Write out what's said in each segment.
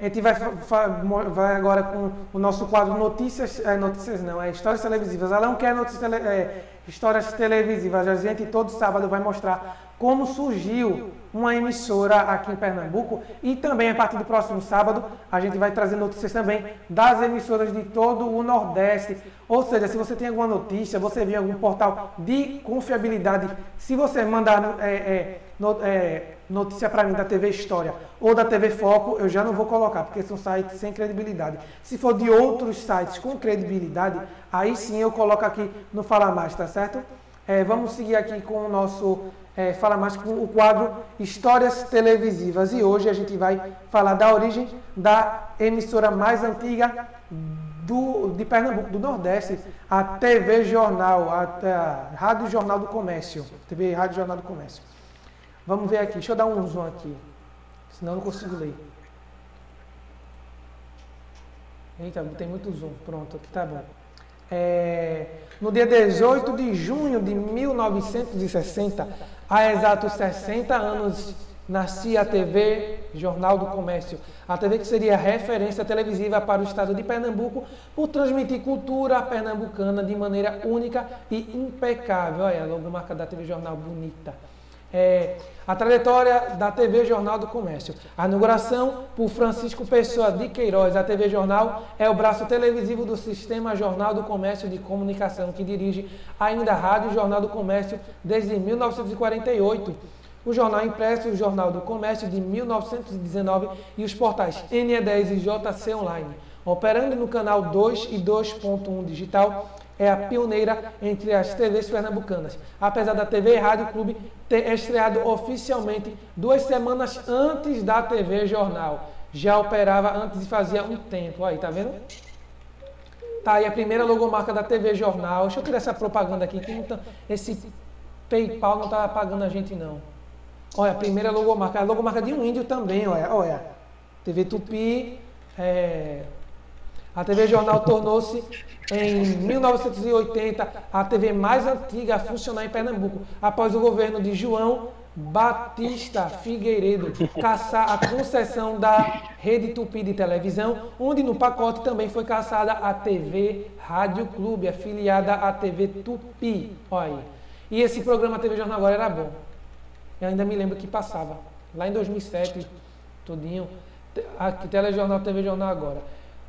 A gente vai agora com o nosso quadro Notícias, Histórias Televisivas. Ela não quer histórias televisivas, a gente todo sábado vai mostrar como surgiu uma emissora aqui em Pernambuco e também a partir do próximo sábado a gente vai trazer notícias também das emissoras de todo o Nordeste. Ou seja, se você tem alguma notícia, você viu algum portal de confiabilidade, se você mandar notícia para mim da TV História ou da TV Foco, eu já não vou colocar, porque são sites sem credibilidade. Se for de outros sites com credibilidade, aí sim eu coloco aqui no Fala Mais, tá certo? Vamos seguir aqui com o nosso Fala Mais, com o quadro Histórias Televisivas. E hoje a gente vai falar da origem da emissora mais antiga de Pernambuco, do Nordeste, a TV Jornal, a Rádio Jornal do Comércio, TV Rádio Jornal do Comércio. Vamos ver aqui, deixa eu dar um zoom aqui, senão eu não consigo ler. Eita, tem muito zoom, pronto, aqui tá bom. No dia 18 de junho de 1960, há exatos 60 anos, nascia a TV Jornal do Comércio, a TV que seria referência televisiva para o estado de Pernambuco por transmitir cultura pernambucana de maneira única e impecável. Olha a logomarca da TV Jornal, bonita. A trajetória da TV Jornal do Comércio. A inauguração por Francisco Pessoa de Queiroz, a TV Jornal é o braço televisivo do Sistema Jornal do Comércio de Comunicação, que dirige ainda a Rádio Jornal do Comércio desde 1948. O Jornal Impresso, o Jornal do Comércio de 1919 e os portais NE10 e JC Online. Operando no canal 2 e 2.1 digital, é a pioneira entre as TVs pernambucanas, apesar da TV Rádio Clube ter estreado oficialmente 2 semanas antes da TV Jornal. Já operava antes e fazia um tempo. Aí, tá vendo? Tá aí a primeira logomarca da TV Jornal. Deixa eu tirar essa propaganda aqui, que esse PayPal não tá pagando a gente, não. Olha, a primeira logomarca, a logomarca de um índio também, olha. TV Tupi, A TV Jornal tornou-se, em 1980, a TV mais antiga a funcionar em Pernambuco, após o governo de João Batista Figueiredo cassar a concessão da Rede Tupi de televisão, onde no pacote também foi cassada a TV Rádio Clube, afiliada à TV Tupi. Olha aí. E esse programa TV Jornal agora era bom. Eu ainda me lembro que passava, lá em 2007, tudinho, aqui, Telejornal, TV Jornal agora.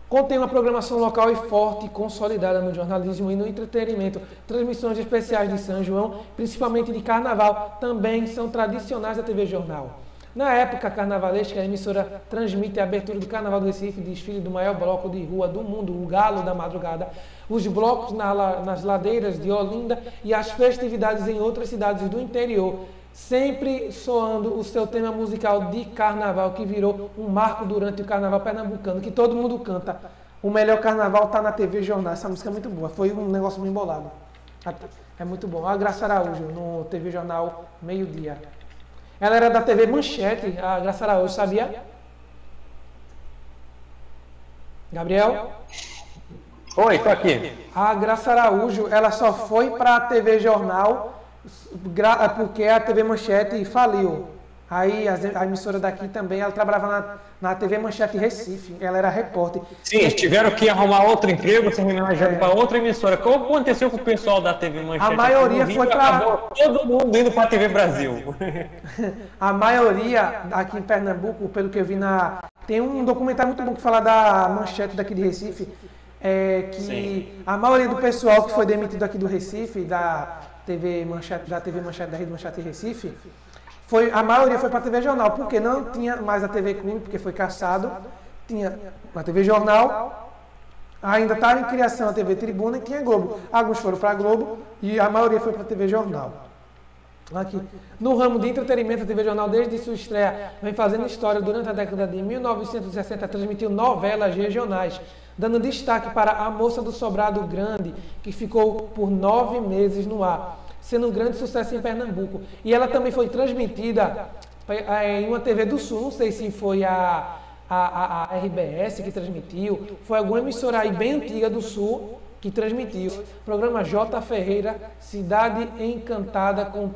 Contém uma programação local e forte, consolidada no jornalismo e no entretenimento. Transmissões especiais de São João, principalmente de Carnaval, também são tradicionais da TV Jornal. Na época carnavalesca, a emissora transmite a abertura do Carnaval do Recife, desfile do maior bloco de rua do mundo, o Galo da Madrugada, os blocos nas ladeiras de Olinda e as festividades em outras cidades do interior, sempre soando o seu tema musical de carnaval, que virou um marco durante o carnaval pernambucano, que todo mundo canta. O melhor carnaval tá na TV Jornal. Essa música é muito boa, foi um negócio muito embolado. É muito bom. A Graça Araújo, no TV Jornal, meio-dia. Ela era da TV Manchete, a Graça Araújo, sabia? Gabriel? Oi, tô aqui. A Graça Araújo, ela só foi para a TV Jornal porque a TV Manchete faliu. Aí a emissora daqui também, ela trabalhava na TV Manchete Recife, ela era repórter. Sim, eles tiveram que arrumar outro emprego, terminar para outra emissora. Como aconteceu com o pessoal da TV Manchete? A maioria foi para... Todo mundo indo para a TV Brasil. A maioria aqui em Pernambuco, pelo que eu vi na... Tem um documentário muito bom que fala da Manchete daqui de Recife, que Sim. a maioria do pessoal que foi demitido aqui do Recife, da Rede Manchete Recife, a maioria foi para a TV Jornal, porque não tinha mais a TV Clube, porque foi cassado, tinha a TV Jornal, ainda estava em criação a TV Tribuna e tinha Globo. Alguns foram para a Globo e a maioria foi para a TV Jornal. Aqui. No ramo de entretenimento, a TV Jornal, desde sua estreia, vem fazendo história. Durante a década de 1960, transmitiu novelas regionais, dando destaque para A Moça do Sobrado Grande, que ficou por 9 meses no ar, sendo um grande sucesso em Pernambuco. E ela também foi transmitida em uma TV do Sul, não sei se foi a RBS que transmitiu, foi alguma emissora aí bem antiga do Sul que transmitiu. Programa J. Ferreira, Cidade Encantada, com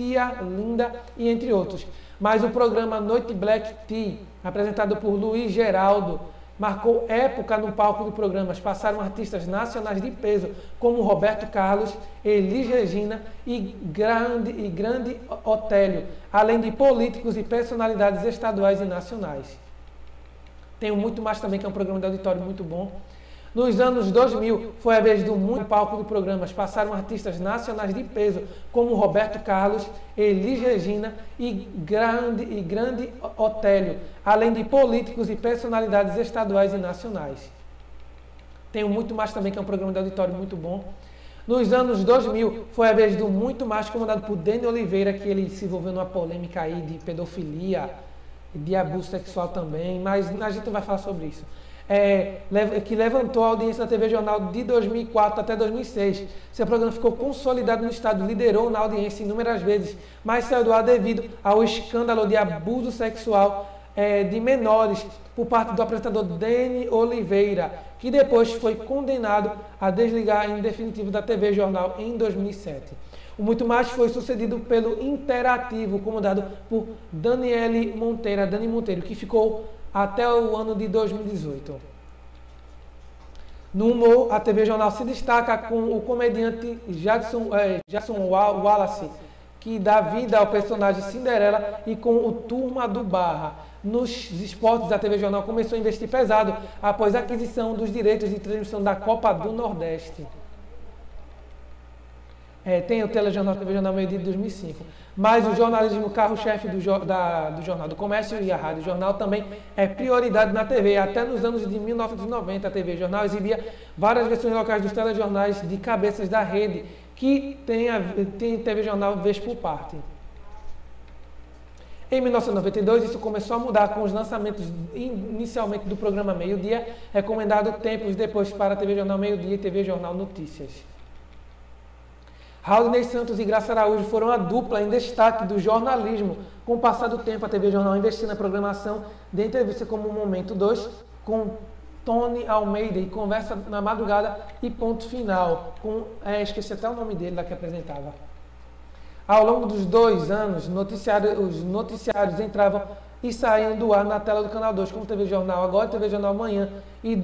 Tia Linda e entre outros. Mas o programa Noite Black Tea, apresentado por Luiz Geraldo, marcou época no palco do programa. Passaram artistas nacionais de peso, como Roberto Carlos, Elis Regina e Grande Otélio, além de políticos e personalidades estaduais e nacionais. Tem o Muito Mais também, que é um programa de auditório muito bom. Nos anos 2000, foi a vez do Muito Palco do programa. Passaram artistas nacionais de peso, como Roberto Carlos, Elis Regina e Grande Otélio, além de políticos e personalidades estaduais e nacionais. Tem o Muito Mais também, que é um programa de auditório muito bom. Nos anos 2000, foi a vez do Muito Mais, comandado por Dani Oliveira, que ele se envolveu numa polêmica aí de pedofilia, de abuso sexual também, mas a gente não vai falar sobre isso. Que levantou a audiência da TV Jornal de 2004 até 2006. Seu programa ficou consolidado no estado, liderou na audiência inúmeras vezes, mas saiu do ar devido ao escândalo de abuso sexual de menores por parte do apresentador Dani Oliveira, que depois foi condenado a desligar em definitivo da TV Jornal em 2007. O Muito Mais foi sucedido pelo Interativo, comandado por Danielle Monteiro, que ficou até o ano de 2018. No humor, a TV Jornal se destaca com o comediante Jackson Wallace, que dá vida ao personagem Cinderela, e com o Turma do Barra. Nos esportes, a TV Jornal começou a investir pesado após a aquisição dos direitos de transmissão da Copa do Nordeste. Tem o Telejornal TV Jornal Meio Dia de 2005. Mas o jornalismo carro-chefe do Jornal do Comércio e a Rádio Jornal também é prioridade na TV. Até nos anos de 1990, a TV Jornal exibia várias versões locais dos telejornais de cabeças da rede, que tem TV Jornal vez por parte. Em 1992, isso começou a mudar com os lançamentos inicialmente do programa Meio Dia, recomendado tempos depois para a TV Jornal Meio Dia e TV Jornal Notícias. Raulney Santos e Graça Araújo foram a dupla em destaque do jornalismo. Com o passar do tempo, a TV Jornal investiu na programação de entrevista como Momento 2, com Tony Almeida, e Conversa na Madrugada e Ponto Final, com, esqueci até o nome dele lá que apresentava. Ao longo dos 2 anos, os noticiários entravam e saíam do ar na tela do Canal 2, como TV Jornal Agora, TV Jornal Amanhã e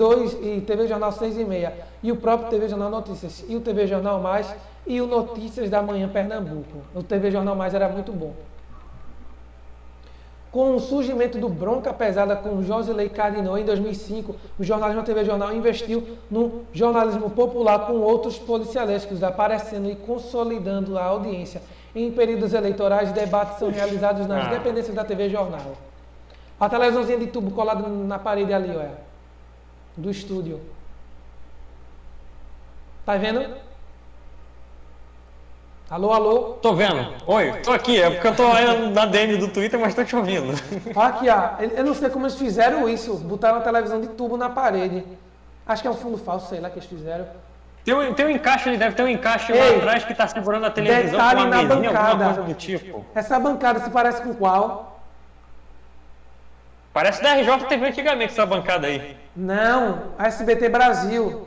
TV Jornal 6h30, e o próprio TV Jornal Notícias, e o TV Jornal Mais, e o Notícias da Manhã Pernambuco. O TV Jornal Mais era muito bom. Com o surgimento do Bronca Pesada com Josilei Cardinal em 2005, o jornalismo TV Jornal investiu no jornalismo popular com outros policialescos, aparecendo e consolidando a audiência. Em períodos eleitorais, debates são realizados nas dependências da TV Jornal. A televisãozinha de tubo colada na parede ali, olha, do estúdio. Tá vendo? Alô, alô? Tô vendo. Oi, tô aqui. É porque eu tô na DM do Twitter, mas tô te ouvindo. Olha aqui, ó. Eu não sei como eles fizeram isso. Botaram a televisão de tubo na parede. Acho que é um fundo falso, sei lá, que eles fizeram. Tem um encaixe, ele deve ter um encaixe lá atrás que tá segurando a televisão. Detalhe com uma na mesinha, bancada. Alguma coisa do tipo. Essa bancada se parece com qual? Parece da RJTV antigamente, essa bancada aí. Não, a SBT Brasil.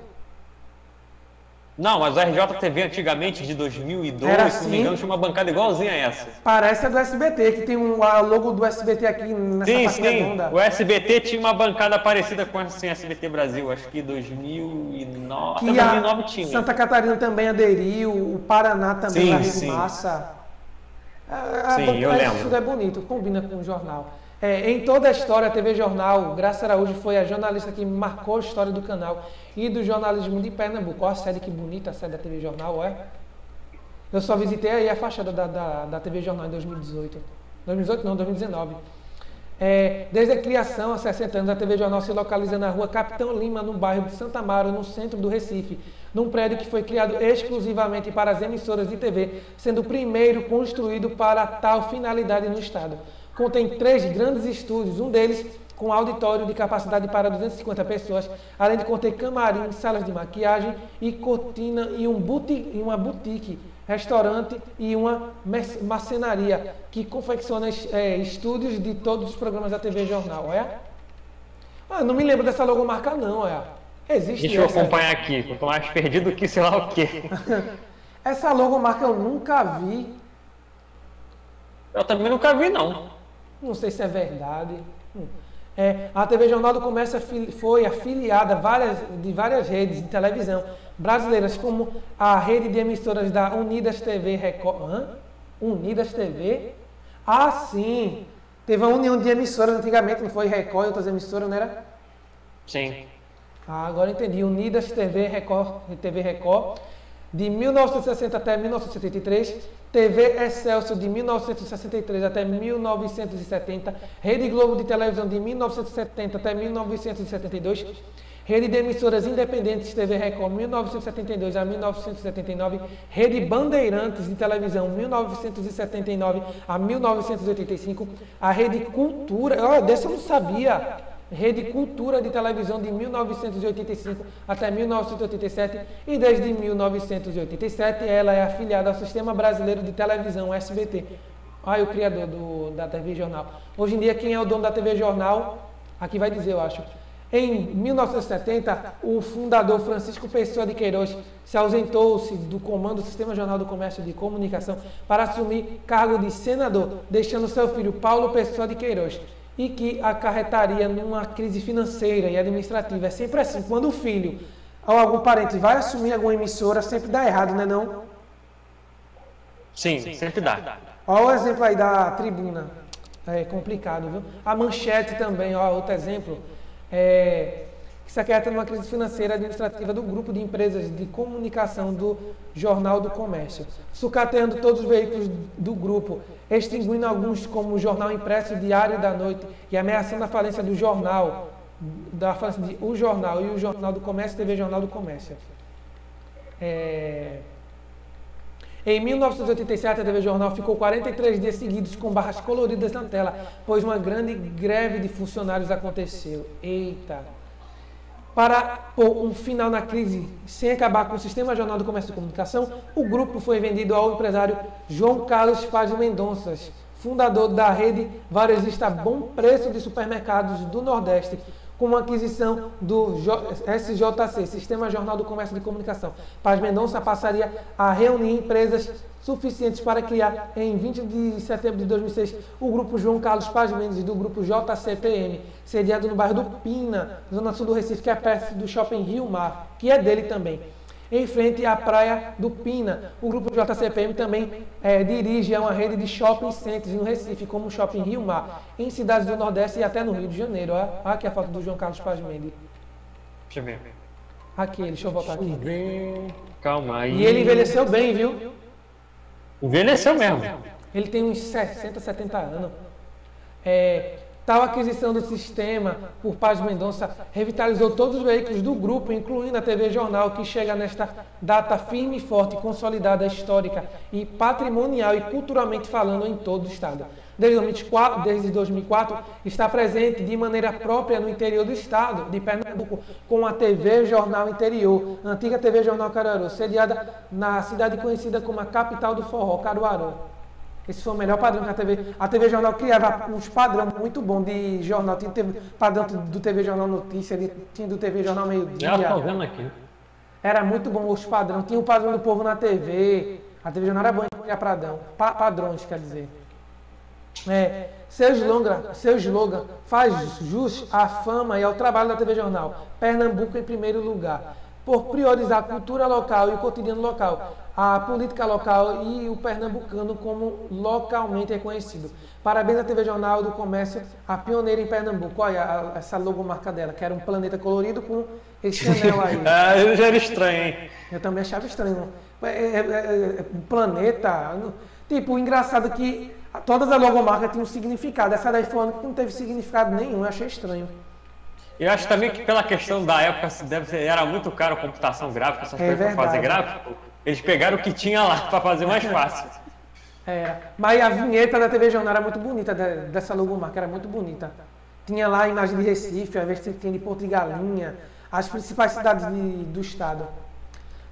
Não, mas a RJTV antigamente, de 2002, era assim? Se não me engano, tinha uma bancada igualzinha a essa. Parece a do SBT, que tem a logo do SBT aqui nessa parte redonda. O SBT tinha uma bancada parecida com essa, assim, SBT Brasil, acho que 2009, que até 2009 tinha. Santa Catarina também aderiu, o Paraná também, sim. Massa. Eu lembro. Isso é bonito, combina com o jornal. Em toda a história, a TV Jornal, Graça Araújo foi a jornalista que marcou a história do canal e do jornalismo de Pernambuco. Olha a série, que bonita a série da TV Jornal, é? Eu só visitei aí a fachada da TV Jornal em 2018. 2018 não, 2019. Desde a criação, há 60 anos, a TV Jornal se localiza na rua Capitão Lima, no bairro de Santa Amaro, no centro do Recife, num prédio que foi criado exclusivamente para as emissoras de TV, sendo o primeiro construído para tal finalidade no estado. Contém 3 grandes estúdios, um deles com auditório de capacidade para 250 pessoas, além de conter camarim, salas de maquiagem e cortina e uma boutique, restaurante e uma marcenaria que confecciona estúdios de todos os programas da TV Jornal. Não me lembro dessa logomarca não, Existe. Deixa eu acompanhar aqui, eu tô mais perdido que sei lá o quê. Essa logomarca eu nunca vi. Eu também nunca vi, não. Não sei se é verdade. É, a TV Jornal do Comércio foi afiliada de várias redes de televisão brasileiras, como a rede de emissoras da Unidas TV Record. Unidas TV? Ah, sim! Teve uma união de emissoras antigamente, não foi Record e outras emissoras, não era? Sim. Ah, agora entendi. Unidas TV Record, de 1960 até 1973, TV Excelsior de 1963 até 1970, Rede Globo de Televisão de 1970 até 1972, Rede de Emissoras Independentes TV Record 1972 a 1979, Rede Bandeirantes de Televisão 1979 a 1985, a Rede Cultura, dessa eu não sabia, Rede Cultura de Televisão de 1985 até 1987 e desde 1987 ela é afiliada ao Sistema Brasileiro de Televisão, SBT. O criador da TV Jornal. Hoje em dia quem é o dono da TV Jornal, aqui vai dizer, eu acho. Em 1970, o fundador Francisco Pessoa de Queiroz se ausentou-se do comando do Sistema Jornal do Comércio de Comunicação para assumir cargo de senador, deixando seu filho Paulo Pessoa de Queiroz, e que acarretaria numa crise financeira e administrativa. É sempre assim, quando o filho ou algum parente vai assumir alguma emissora, sempre dá errado, não é não? Sim, sempre dá. Olha o exemplo aí da Tribuna, é complicado, viu? A Manchete também, outro exemplo, que se acarreta numa crise financeira e administrativa do grupo de empresas de comunicação do Jornal do Comércio, sucateando todos os veículos do grupo, extinguindo alguns como o Jornal Impresso, Diário da Noite, e ameaçando a falência do jornal, O Jornal e o Jornal do Comércio, TV Jornal do Comércio. Em 1987, a TV Jornal ficou 43 dias seguidos com barras coloridas na tela, pois uma grande greve de funcionários aconteceu. Eita! Para pôr um final na crise sem acabar com o Sistema Jornal do Comércio de Comunicação, o grupo foi vendido ao empresário João Carlos Pães Mendes, fundador da rede varejista Bom Preço de Supermercados do Nordeste, com a aquisição do SJC, Sistema Jornal do Comércio de Comunicação. Pães Mendes passaria a reunir empresas suficientes para criar, em 20 de setembro de 2006, o grupo João Carlos Pães Mendes do grupo JCPM, sediado no bairro do Pina, zona sul do Recife, que é perto do Shopping RioMar, que é dele também. Em frente à praia do Pina, o grupo JCPM também dirige uma rede de shopping centers no Recife, como o Shopping RioMar, em cidades do Nordeste e até no Rio de Janeiro. Olha aqui a foto do João Carlos Pães Mendes. Deixa eu ver. Aqui, deixa eu voltar aqui. Calma aí. E ele envelheceu bem, viu? Envelheceu mesmo. Ele tem uns 60, 70 anos. Tal aquisição do sistema por Pães Mendes revitalizou todos os veículos do grupo, incluindo a TV Jornal, que chega nesta data firme e forte, consolidada, histórica e patrimonial e culturalmente falando em todo o estado. Desde 2004, está presente de maneira própria no interior do estado de Pernambuco, com a TV Jornal Interior, antiga TV Jornal Caruaru, sediada na cidade conhecida como a capital do forró, Caruaru. Esse foi o melhor padrão que a TV... A TV Jornal criava uns padrões muito bons de jornal. Tinha o padrão do TV Jornal Notícia, tinha do TV Jornal Meio Dia. Já estou vendo aqui. Era muito bom os padrões. Tinha o padrão do povo na TV. A TV Jornal era boa em Pradão. Padrões, quer dizer. Seu slogan faz jus à fama e ao trabalho da TV Jornal. Pernambuco em primeiro lugar. Por priorizar a cultura local e o cotidiano local, a política local e o pernambucano como localmente reconhecido. Parabéns à TV Jornal do Comércio, a pioneira em Pernambuco. Olha essa logomarca dela, que era um planeta colorido com esse anel aí. Eu já era estranho, hein? Eu também achava estranho. Planeta... Tipo, engraçado que todas as logomarcas tinham um significado. Essa daí foi que não teve significado nenhum, eu achei estranho. Eu acho também que pela questão da época, era muito caro a computação gráfica, essas coisas para fazer gráfico, eles pegaram o que tinha lá para fazer mais fácil. Mas a vinheta da TV Jornal era muito bonita, dessa logomarca era muito bonita. Tinha lá a imagem de Recife, ao invés de ter de Porto de Galinha, as principais cidades do estado.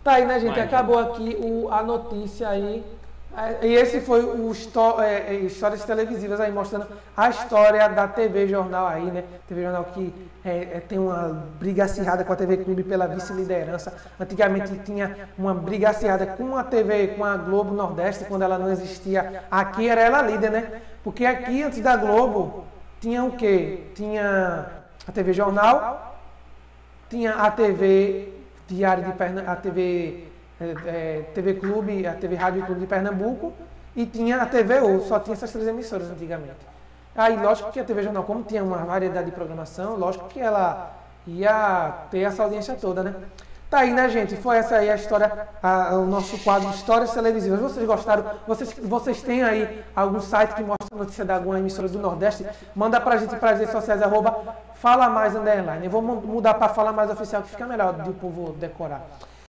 Tá aí, né, gente? Acabou aqui a notícia aí. E esse foi o Histórias Televisivas aí, mostrando a história da TV Jornal aí, né? TV Jornal que tem uma briga acirrada com a TV Clube pela vice-liderança. Antigamente tinha uma briga acirrada com a TV, com a Globo Nordeste, quando ela não existia. Aqui era ela líder, né? Porque aqui, antes da Globo, tinha o quê? Tinha a TV Jornal, tinha a TV Diário de Pernambuco, a TV Clube, a TV Rádio Clube de Pernambuco, e tinha a TV U, só tinha essas três emissoras antigamente. Aí, lógico que a TV Jornal, como tinha uma variedade de programação, lógico que ela ia ter essa audiência toda, né? Tá aí, né, gente? Foi essa aí a história, o nosso quadro Histórias Televisivas. Vocês gostaram? Vocês têm aí algum site que mostra a notícia de alguma emissora do Nordeste? Manda pra gente para as redes sociais, @ Fala Mais Underline. Eu vou mudar para Fala Mais Oficial, que fica melhor do povo decorar.